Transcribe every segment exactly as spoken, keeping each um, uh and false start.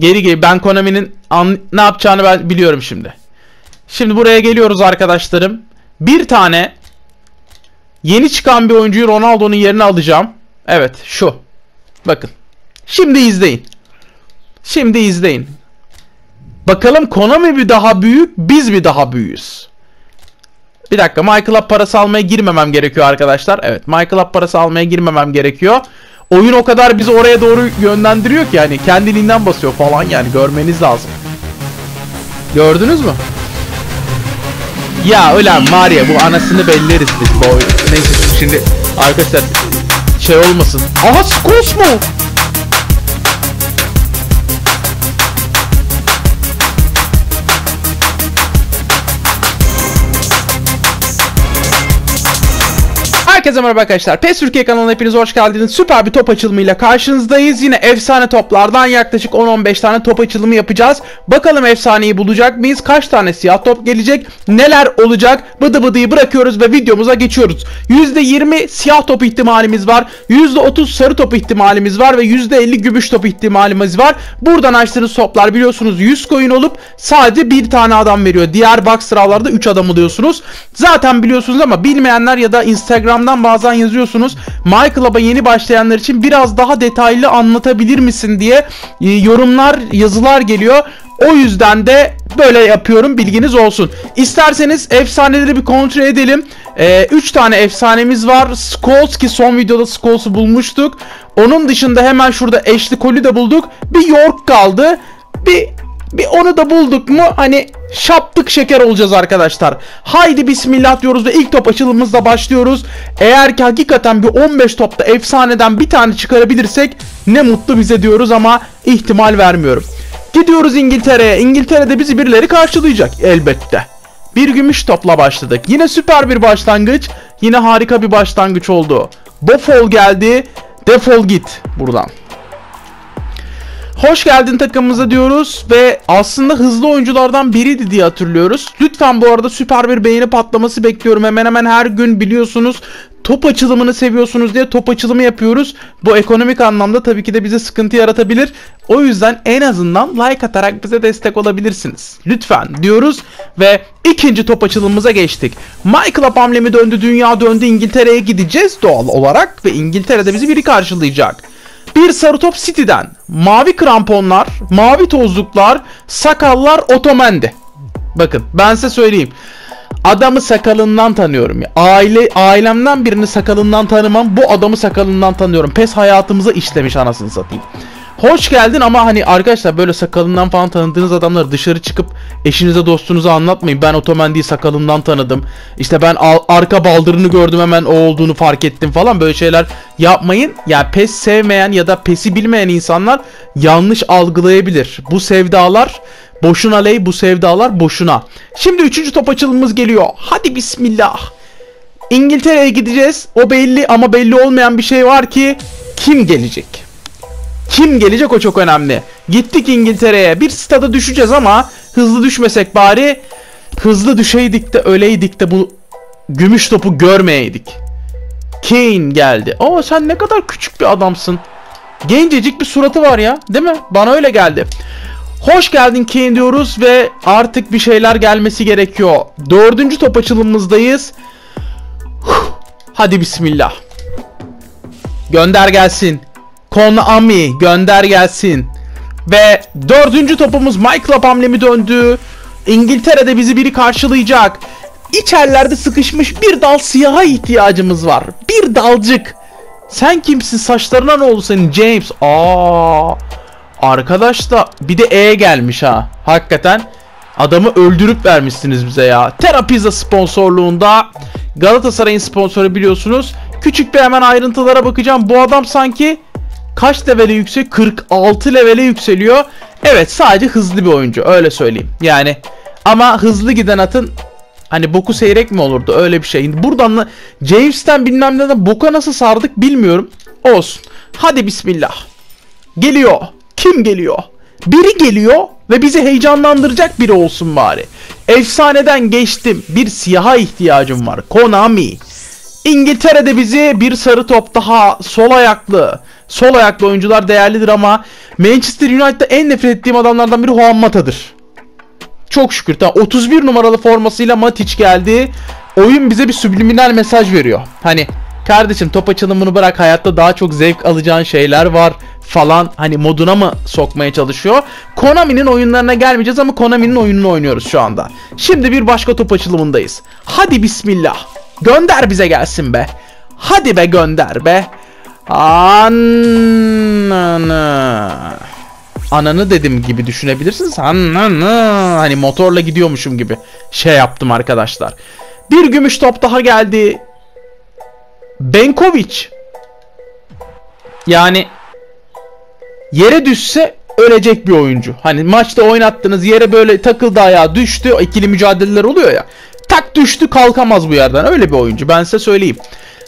Geri geri. Ben Konami'nin ne yapacağını ben biliyorum şimdi. Şimdi buraya geliyoruz arkadaşlarım. Bir tane yeni çıkan bir oyuncuyu Ronaldo'nun yerine alacağım. Evet şu. Bakın. Şimdi izleyin. Şimdi izleyin. Bakalım Konami bir daha büyük, biz bir daha büyüğüz. Bir dakika, MyClub parası almaya girmemem gerekiyor arkadaşlar. Evet, MyClub parası almaya girmemem gerekiyor. Oyun o kadar bizi oraya doğru yönlendiriyor ki yani kendiliğinden basıyor falan, yani görmeniz lazım. Gördünüz mü? Ya ulan var ya, bu anasını belleriz biz bu oyun. Neyse şimdi arkadaşlar şey olmasın. Aha, Scholes mu? Herkese merhaba arkadaşlar. PES Türkiye kanalına hepiniz hoş geldiniz. Süper bir top açılımıyla karşınızdayız. Yine efsane toplardan yaklaşık on on beş tane top açılımı yapacağız. Bakalım efsaneyi bulacak mıyız? Kaç tane siyah top gelecek? Neler olacak? Bıdı bıdıyı bırakıyoruz ve videomuza geçiyoruz. yüzde yirmi siyah top ihtimalimiz var. yüzde otuz sarı top ihtimalimiz var ve yüzde elli gümüş top ihtimalimiz var. Buradan açtığınız toplar biliyorsunuz yüz coin olup sadece bir tane adam veriyor. Diğer box sıralarda üç adam oluyorsunuz. Zaten biliyorsunuz ama bilmeyenler ya da Instagram'dan bazen yazıyorsunuz. MyClub'a yeni başlayanlar için biraz daha detaylı anlatabilir misin diye yorumlar, yazılar geliyor. O yüzden de böyle yapıyorum, bilginiz olsun. İsterseniz efsaneleri bir kontrol edelim. üç ee, tane efsanemiz var. Scholes, ki son videoda Scholes'u bulmuştuk. Onun dışında hemen şurada Ashley Young'u de bulduk. Bir York kaldı. Bir Bir onu da bulduk mu hani şaptık şeker olacağız arkadaşlar. Haydi bismillah diyoruz ve ilk top açılımımızla başlıyoruz. Eğer ki hakikaten bir on beş topta efsaneden bir tane çıkarabilirsek ne mutlu bize diyoruz ama ihtimal vermiyorum. Gidiyoruz İngiltere'ye. İngiltere'de bizi birileri karşılayacak elbette. Bir gümüş topla başladık. Yine süper bir başlangıç. Yine harika bir başlangıç oldu. Bofol geldi. Defol git buradan. Hoş geldin takımımıza diyoruz ve aslında hızlı oyunculardan biriydi diye hatırlıyoruz. Lütfen bu arada süper bir beğeni patlaması bekliyorum. Hemen hemen her gün biliyorsunuz top açılımını seviyorsunuz diye top açılımı yapıyoruz. Bu ekonomik anlamda tabii ki de bize sıkıntı yaratabilir. O yüzden en azından like atarak bize destek olabilirsiniz. Lütfen diyoruz ve ikinci top açılımımıza geçtik. MyClub hamlemi döndü, dünya döndü, İngiltere'ye gideceğiz doğal olarak ve İngiltere'de bizi biri karşılayacak. Bir sarı top City'den. Mavi kramponlar, mavi tozluklar, sakallar Otamendi. Bakın ben size söyleyeyim. Adamı sakalından tanıyorum ya. Aile, ailemden birini sakalından tanımam. Bu adamı sakalından tanıyorum. PES hayatımıza işlemiş anasını satayım. Hoş geldin ama hani arkadaşlar böyle sakalından falan tanıdığınız adamları dışarı çıkıp eşinize dostunuza anlatmayın. Ben Otamendi'yi sakalından tanıdım. İşte ben arka baldırını gördüm, hemen o olduğunu fark ettim falan, böyle şeyler yapmayın. Ya yani PES sevmeyen ya da PES'i bilmeyen insanlar yanlış algılayabilir. Bu sevdalar boşuna ley, bu sevdalar boşuna. Şimdi üçüncü top açılımımız geliyor. Hadi bismillah. İngiltere'ye gideceğiz. O belli ama belli olmayan bir şey var ki kim gelecek? Kim gelecek o çok önemli. Gittik İngiltere'ye. Bir stada düşeceğiz ama hızlı düşmesek bari. Hızlı düşeydik de öleydik de bu gümüş topu görmeyeydik. Kane geldi. Aa, sen ne kadar küçük bir adamsın. Gencecik bir suratı var ya, değil mi? Bana öyle geldi. Hoş geldin Kane diyoruz ve artık bir şeyler gelmesi gerekiyor. Dördüncü top açılımımızdayız. Hadi bismillah. Gönder gelsin. Konami gönder gelsin. Ve dördüncü topumuz MyClub hamlemi döndü. İngiltere'de bizi biri karşılayacak. İçerlerde sıkışmış bir dal siyaha ihtiyacımız var. Bir dalcık. Sen kimsin? Saçlarına ne oldu senin? James. Aa, arkadaş da bir de E gelmiş ha. Hakikaten adamı öldürüp vermişsiniz bize ya. Terapiza sponsorluğunda, Galatasaray'ın sponsoru biliyorsunuz. Küçük bir hemen ayrıntılara bakacağım. Bu adam sanki kaç levele yüksek? kırk altı levele yükseliyor. Evet, sadece hızlı bir oyuncu, öyle söyleyeyim. Yani ama hızlı giden atın hani boku seyrek mi olurdu, öyle bir şey. Buradan James'ten bilmem neden boka nasıl sardık bilmiyorum. Olsun. Hadi bismillah. Geliyor. Kim geliyor? Biri geliyor ve bizi heyecanlandıracak biri olsun bari. Efsaneden geçtim. Bir siyaha ihtiyacım var. Konami. İngiltere'de bizi bir sarı top daha, sol ayaklı. Sol ayaklı oyuncular değerlidir ama Manchester United'da en nefret ettiğim adamlardan biri Juan Mata'dır. Çok şükür. Tamam, otuz bir numaralı formasıyla Matic geldi. Oyun bize bir subliminal mesaj veriyor. Hani kardeşim top açılımını bırak, hayatta daha çok zevk alacağın şeyler var falan, hani moduna mı sokmaya çalışıyor? Konami'nin oyunlarına gelmeyeceğiz ama Konami'nin oyununu oynuyoruz şu anda. Şimdi bir başka top açılımındayız. Hadi bismillah. Gönder bize gelsin be. Hadi be gönder be. Ananı. Ananı dedim gibi düşünebilirsiniz. Ananı. Hani motorla gidiyormuşum gibi şey yaptım arkadaşlar. Bir gümüş top daha geldi. Benkoviç. Yani yere düşse ölecek bir oyuncu. Hani maçta oynattınız, yere böyle takıldı, ayağa düştü. İkili mücadeleler oluyor ya. Tak düştü, kalkamaz bu yerden. Öyle bir oyuncu, ben size söyleyeyim.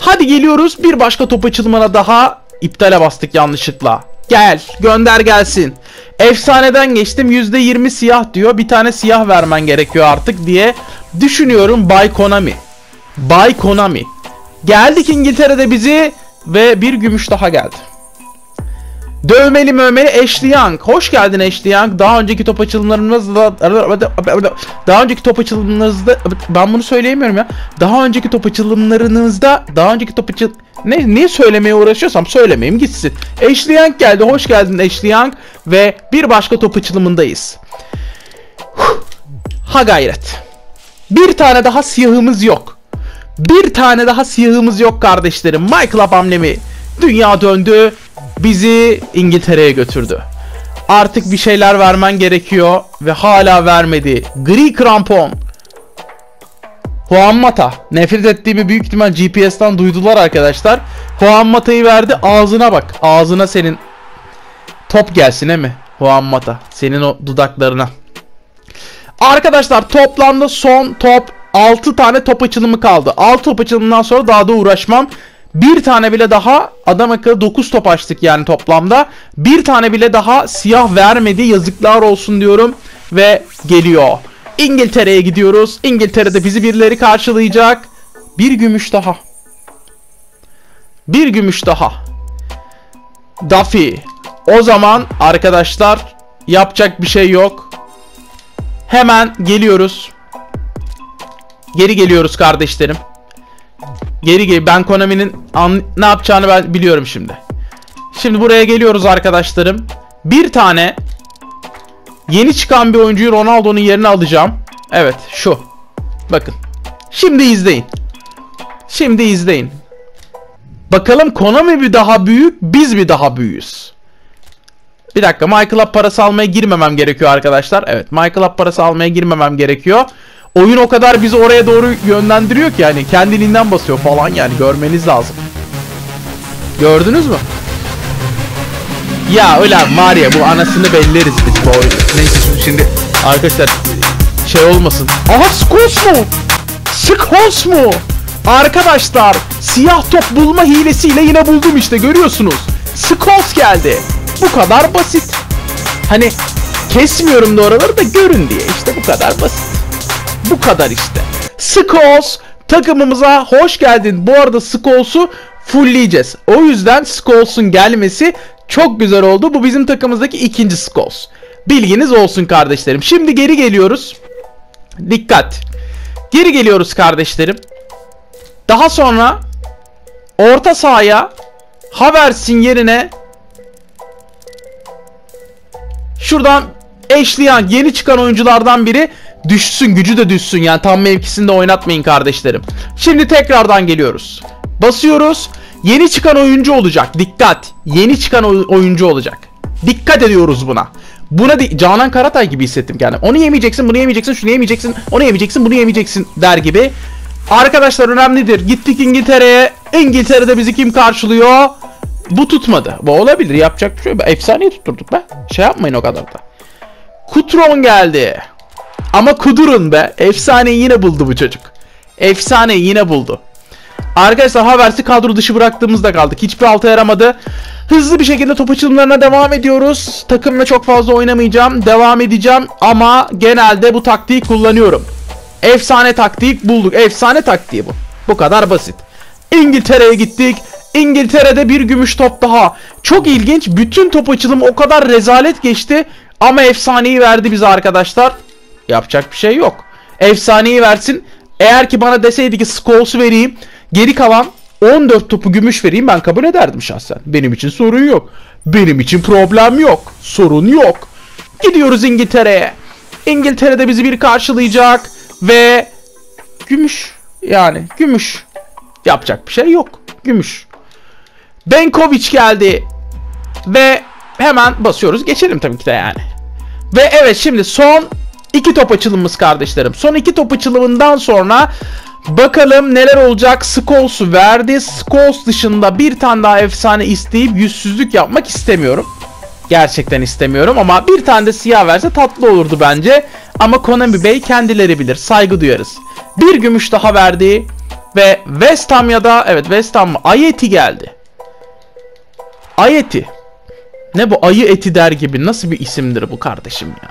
Hadi geliyoruz bir başka top açılımına daha. İptale bastık yanlışlıkla. Gel, gönder gelsin. Efsaneden geçtim, yüzde yirmi siyah diyor. Bir tane siyah vermen gerekiyor artık diye düşünüyorum. Bay Konami. Bay Konami. Geldik İngiltere'de bizi ve bir gümüş daha geldi. Dövmeli mövmeli Ashley Young. Hoş geldin Ashley Young. Daha önceki top açılımlarımızda daha önceki top açılımlarınızda ben bunu söyleyemiyorum ya. Daha önceki top açılımlarınızda daha önceki top açıl ne niye söylemeye uğraşıyorsam söylemeyeyim gitsin. Ashley Young geldi. Hoş geldin Ashley Young ve bir başka top açılımındayız. Ha gayret. Bir tane daha siyahımız yok. Bir tane daha siyahımız yok kardeşlerim. MyClub amblemi dünya döndü. Bizi İngiltere'ye götürdü. Artık bir şeyler vermen gerekiyor ve hala vermedi. Gri krampon. Juan Mata. Nefret ettiğimi büyük ihtimal G P S'ten duydular arkadaşlar. Juan Mata'yı verdi. Ağzına bak. Ağzına senin. Top gelsin he mi? Juan Mata. Senin o dudaklarına. Arkadaşlar toplamda son top altı tane top açılımı kaldı. altı top açılımından sonra daha da uğraşmam. Bir tane bile daha, adam akıllı dokuz top açtık yani toplamda. Bir tane bile daha siyah vermedi. Yazıklar olsun diyorum ve geliyor. İngiltere'ye gidiyoruz. İngiltere'de bizi birileri karşılayacak. Bir gümüş daha. Bir gümüş daha. Duffy. O zaman arkadaşlar yapacak bir şey yok. Hemen geliyoruz. Geri geliyoruz kardeşlerim. Geri geri ben Konami'nin ne yapacağını ben biliyorum şimdi. Şimdi buraya geliyoruz arkadaşlarım. Bir tane yeni çıkan bir oyuncuyu Ronaldo'nun yerine alacağım. Evet şu. Bakın. Şimdi izleyin. Şimdi izleyin. Bakalım Konami bir daha büyük, biz bir daha büyüğüz. Bir dakika, MyClub parası almaya girmemem gerekiyor arkadaşlar. Evet, MyClub parası almaya girmemem gerekiyor. Oyun o kadar bizi oraya doğru yönlendiriyor ki yani kendiliğinden basıyor falan, yani görmeniz lazım. Gördünüz mü? Ya öyle var ya, bu anasını belleriz biz bu oyunu. Neyse şimdi arkadaşlar şey olmasın. Aha Scholes mu? Scholes mu? Arkadaşlar siyah top bulma hilesiyle yine buldum işte, görüyorsunuz. Scholes geldi. Bu kadar basit. Hani kesmiyorum da oraları da görün diye, işte bu kadar basit. Bu kadar işte. Scholes takımımıza hoş geldin. Bu arada Scholes'u fullleyeceğiz. O yüzden Scholes'un gelmesi çok güzel oldu. Bu bizim takımımızdaki ikinci Scholes. Bilginiz olsun kardeşlerim. Şimdi geri geliyoruz. Dikkat. Geri geliyoruz kardeşlerim. Daha sonra orta sahaya Havertz'in yerine şuradan Ashley Young, yeni çıkan oyunculardan biri. Düşsün, gücü de düşsün yani, tam mevkisinde oynatmayın kardeşlerim. Şimdi tekrardan geliyoruz. Basıyoruz. Yeni çıkan oyuncu olacak. Dikkat. Yeni çıkan oyuncu olacak. Dikkat ediyoruz buna. Buna de Canan Karatay gibi hissettim yani. Onu yemeyeceksin, bunu yemeyeceksin, şunu yemeyeceksin, onu yemeyeceksin, bunu yemeyeceksin der gibi. Arkadaşlar önemlidir. Gittik İngiltere'ye. İngiltere'de bizi kim karşılıyor? Bu tutmadı. Bu olabilir. Yapacak bir şey yok. Efsaneyi tutturduk be. Şey yapmayın o kadar da. Kutron geldi. Ama kudurun be. Efsaneyi yine buldu bu çocuk. Efsaneyi yine buldu. Arkadaşlar Havertz'i kadro dışı bıraktığımızda kaldık. Hiçbir alta yaramadı. Hızlı bir şekilde top açılımlarına devam ediyoruz. Takımla çok fazla oynamayacağım. Devam edeceğim. Ama genelde bu taktiği kullanıyorum. Efsane taktiği bulduk. Efsane taktiği bu. Bu kadar basit. İngiltere'ye gittik. İngiltere'de bir gümüş top daha. Çok ilginç. Bütün top açılımı o kadar rezalet geçti. Ama efsaneyi verdi bize arkadaşlar. Yapacak bir şey yok. Efsaneyi versin. Eğer ki bana deseydi ki Scholes'u vereyim, geri kalan on dört topu gümüş vereyim, ben kabul ederdim şahsen. Benim için sorun yok. Benim için problem yok. Sorun yok. Gidiyoruz İngiltere'ye. İngiltere'de bizi bir karşılayacak. Ve gümüş. Yani gümüş. Yapacak bir şey yok. Gümüş. Benkoviç geldi. Ve hemen basıyoruz. Geçelim tabii ki de yani. Ve evet, şimdi son iki top açılımımız kardeşlerim. Son iki top açılımından sonra bakalım neler olacak. Scholes'u verdi. Scholes dışında bir tane daha efsane isteyip yüzsüzlük yapmak istemiyorum. Gerçekten istemiyorum ama bir tane de siyah verse tatlı olurdu bence. Ama Konami Bey kendileri bilir. Saygı duyarız. Bir gümüş daha verdi. Ve West Ham ya da evet West Ham mı? Ayeti geldi. Ayeti. Ne bu ayı eti der gibi, nasıl bir isimdir bu kardeşim ya.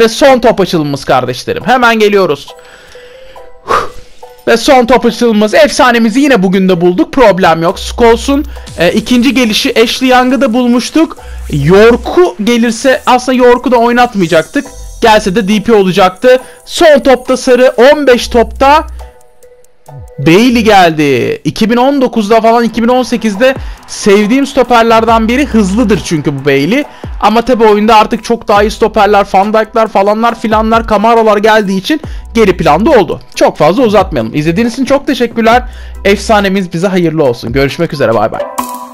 Ve son top açılımımız kardeşlerim. Hemen geliyoruz. Ve son top açılımımız. Efsanemizi yine bugün de bulduk. Problem yok. Scholes'un e, ikinci gelişi. Ashley Young'ı da bulmuştuk. York'u gelirse aslında York'u da oynatmayacaktık. Gelse de D P olacaktı. Son topta sarı. on beş topta Bailly geldi. iki bin on dokuzda falan iki bin on sekizde sevdiğim stoperlerden biri, hızlıdır çünkü bu Bailly. Ama tabi oyunda artık çok daha iyi stoperler, Van Dijk'lar falanlar filanlar, Kamaralar geldiği için geri planda oldu. Çok fazla uzatmayalım. İzlediğiniz için çok teşekkürler. Efsanemiz bize hayırlı olsun. Görüşmek üzere, bay bay.